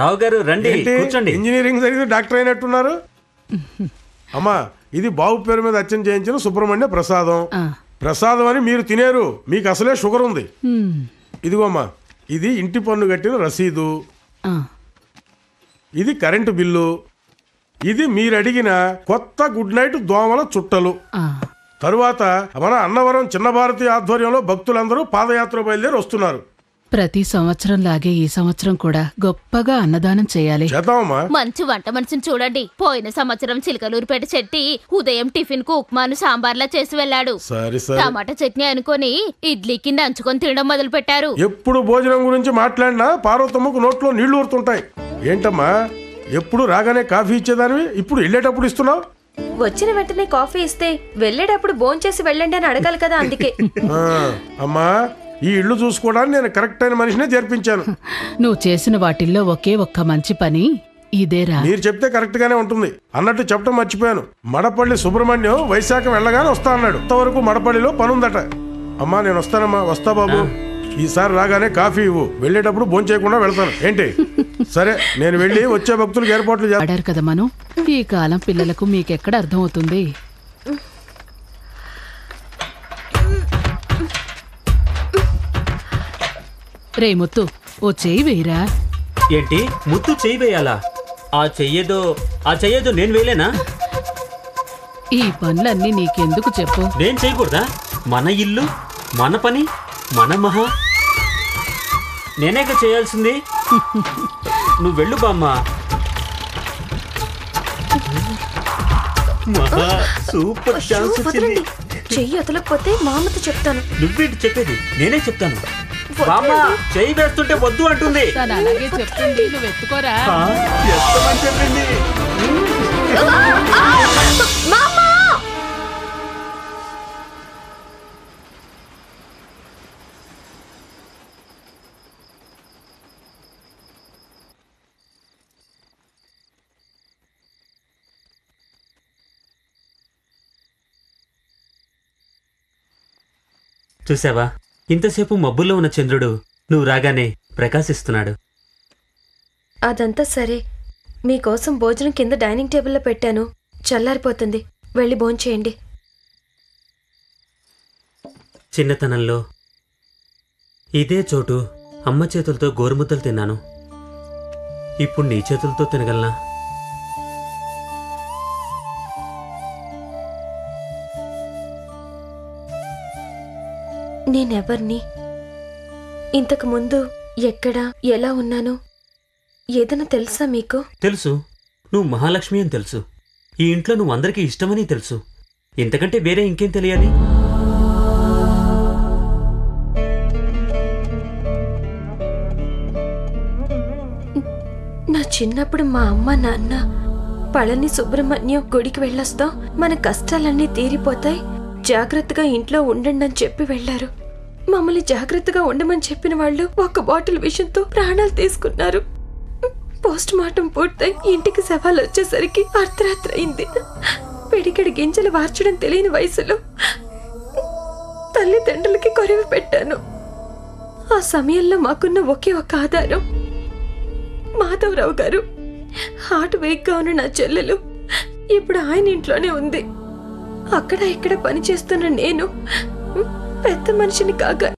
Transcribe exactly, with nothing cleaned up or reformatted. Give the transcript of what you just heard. రావు గారు రండి కూర్చోండి. ఇంజనీరింగ్ చదివి డాక్టర్ అయినట్టున్నారు. అమ్మా, ఇది బాబు పేరు మీద అచ్చం చేయించిన సుబ్రహ్మణ్య ప్రసాదం. ప్రసాదం అని మీరు తినేరు, మీకు అసలే షుగర్ ఉంది. ఇదిగోమ్మా, ఇది ఇంటి పన్ను కట్టిన రసీదు, ఇది కరెంటు బిల్లు, ఇది మీరు అడిగిన కొత్త గుడ్ నైట్ దోమల చుట్టలు. తరువాత మన అన్నవరం చిన్న భారతి ఆధ్వర్యంలో భక్తులందరూ పాదయాత్ర బయలుదేరి వస్తున్నారు. ప్రతి సంవత్సరం లాగే ఈ సంవత్సరం కూడా గొప్పగా అన్నదానం చేయాలి. మంచి వంట మనిషిని చూడండి. పోయిన సంవత్సరం చిలకలూరుపేట చెట్టి ఉదయం టిఫిన్ కు ఉప్మాను సాంబార్లా చేసి వెళ్ళాడు. టమాటా చట్నీ అనుకుని ఇడ్లీకి నంచుకొని తినడం మొదలు పెట్టారు. ఎప్పుడు భోజనం గురించి మాట్లాడినా పార్వతమ్మకు నోట్లో నీళ్లు ఊరుతుంటాయి. ఏంటమ్మా, ఎప్పుడు రాగానే కాఫీ ఇచ్చేదానివి, ఇప్పుడు వెళ్ళేటప్పుడు ఇస్తున్నావు? వచ్చిన వెంటనే కాఫీ ఇస్తే వెళ్ళేటప్పుడు భోంచేసి వెళ్ళండి అని అడగాలి కదా, అందుకే. అమ్మా, ఈ ఇల్లు చూసుకోవడానికి నేను కరెక్ట్ అయిన మనిషినే చేర్పించాను. నువ్వు చేసిన వాటిల్లో ఒకే ఒక్క మంచి పని ఇదేరా. మీరు చెప్తే కరెక్ట్ గానే ఉంటుంది. అన్నట్టు చెప్పడం మర్చిపోయాను, మడపల్లి సుబ్రహ్మణ్యం వైశాఖం వెళ్ళగానే వస్తా అన్నాడు. ఇంతవరకు మడపల్లిలో పనుందట. అమ్మా, నేను వస్తానమ్మా. వస్తా బాబు, ఈసారి రాగానే కాఫీ ఇవ్వు. వెళ్ళేటప్పుడు భోంచేయకుండా వెళ్తాను ఏంటి? సరే, నేను వెళ్ళి వచ్చే భక్తులకు ఏర్పాట్లు చేశారు కదా. మనం ఈ కాలం పిల్లలకు మీకెక్కడ అర్థం అవుతుంది? రే ముత్తు, ఓ చెయ్యి వేయరా. ఏంటి ముత్తు చెయ్యి వేయాలా? ఆ చెయ్యేదో ఆ చెయ్యేదో నేను వేయలేనా? ఈ పనులన్నీ నీకెందుకు చెప్పు? నేను చేయకూడదా? మన ఇల్లు, మన పని, మన మహా నేనేక చేయాల్సింది. నువ్వు వెళ్ళు బామ్మ. మహా సూపర్ ఛాన్స్ వచ్చింది. చెయ్యి అతలకపోతే మామతో చెప్తాను. నువ్వేంటి చెప్పేది? నేనే చెప్తాను. చెయ్యి వేస్తుంటే వద్దు అంటుంది. చూసావా, ఇంతసేపు మబ్బుల్లో ఉన్న చంద్రుడు నువ్వు రాగానే ప్రకాశిస్తున్నాడు. అదంతా సరే, మీకోసం భోజనం కింద డైనింగ్ టేబుల్లో పెట్టాను, చల్లారిపోతుంది, వెళ్ళి భోంచేయండి. చిన్నతనంలో ఇదే చోటు అమ్మ చేతులతో గోరుముద్దలు తిన్నాను. ఇప్పుడు నీ చేతులతో తినగలనా? నేనెవర్ని, ఇంతకు ముందు ఎక్కడ ఎలా ఉన్నానో ఏదైనా తెలుసా మీకు? తెలుసు, నువ్వు మహాలక్ష్మి అని తెలుసు. ఈ ఇంట్లో నువ్వు అందరికీ ఇష్టమని తెలుసు. ఇంతకంటే వేరే ఇంకేం తెలియాలి? నా చిన్నప్పుడు మా అమ్మ నాన్న పళని సుబ్రహ్మణ్యం గుడికి వెళ్ళొస్తాం, మన కష్టాలన్నీ తీరిపోతాయి, జాగ్రత్తగా ఇంట్లో ఉండండి అని చెప్పి వెళ్లారు. మమ్మల్ని జాగ్రత్తగా ఉండమని చెప్పిన వాళ్ళు ఒక బాటిల్ విషంతో ప్రాణాలు తీసుకున్నారు. పోస్ట్ మార్టం పూర్తయి ఇంటికి సవాలు వచ్చేసరికి అర్ధరాత్రి అయింది. పెడికడి గింజలు వార్చడం తెలియని వయసులో తల్లిదండ్రులకి కొరివి పెట్టాను. ఆ సమయంలో మాకున్న ఒకే ఒక ఆధారం మాధవరావు గారు. హార్ట్ వీక్గా ఉన్న నా చెల్లెలు ఇప్పుడు ఆయన ఇంట్లోనే ఉంది. అక్కడ ఇక్కడ పనిచేస్తున్న నేను పెద్ద మనిషిని కాగా